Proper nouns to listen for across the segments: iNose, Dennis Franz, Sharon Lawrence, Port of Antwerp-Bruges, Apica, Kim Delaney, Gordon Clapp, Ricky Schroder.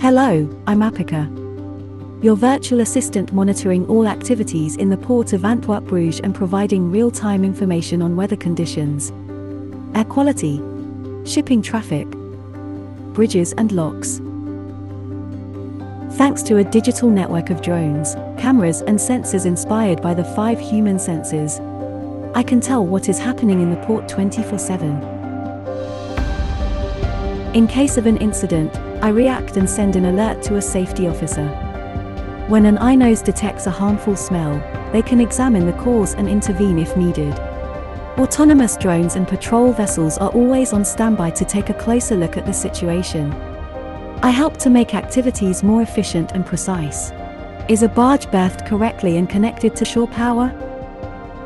Hello, I'm Apica, your virtual assistant monitoring all activities in the Port of Antwerp-Bruges and providing real-time information on weather conditions, air quality, shipping traffic, bridges and locks. Thanks to a digital network of drones, cameras and sensors inspired by the 5 human senses, I can tell what is happening in the port 24/7. In case of an incident, I react and send an alert to a safety officer. When an iNose detects a harmful smell, they can examine the cause and intervene if needed. Autonomous drones and patrol vessels are always on standby to take a closer look at the situation. I help to make activities more efficient and precise. Is a barge berthed correctly and connected to shore power?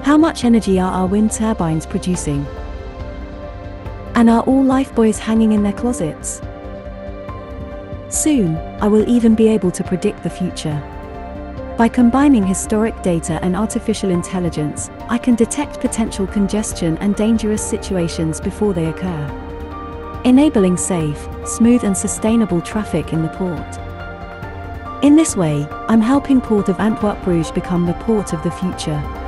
How much energy are our wind turbines producing? And are all lifebuoys hanging in their closets? Soon, I will even be able to predict the future. By combining historic data and artificial intelligence, I can detect potential congestion and dangerous situations before they occur, enabling safe, smooth and sustainable traffic in the port. In this way, I'm helping Port of Antwerp-Bruges become the port of the future.